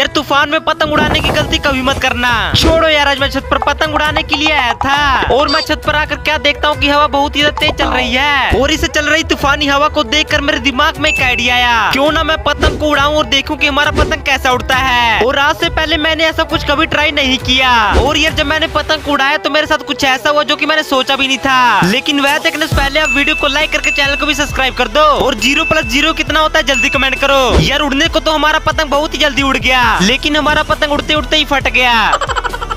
यार तूफान में पतंग उड़ाने की गलती कभी मत करना। छोड़ो यार, आज मैं छत पर पतंग उड़ाने के लिए आया था और मैं छत पर आकर क्या देखता हूँ कि हवा बहुत ही तेज चल रही है और इसे चल रही तूफानी हवा को देखकर मेरे दिमाग में एक आइडिया आया, क्यों ना मैं पतंग को उड़ाऊं और देखूं कि हमारा पतंग कैसा उड़ता है। और आज से पहले मैंने ऐसा कुछ कभी ट्राई नहीं किया और यार जब मैंने पतंग को उड़ाया तो मेरे साथ कुछ ऐसा हुआ जो कि मैंने सोचा भी नहीं था। लेकिन वह देखने से पहले आप वीडियो को लाइक करके चैनल को भी सब्सक्राइब कर दो और 0+0 कितना होता है जल्दी कमेंट करो। यार उड़ने को तो हमारा पतंग बहुत ही जल्दी उड़ गया लेकिन हमारा पतंग उड़ते उड़ते ही फट गया।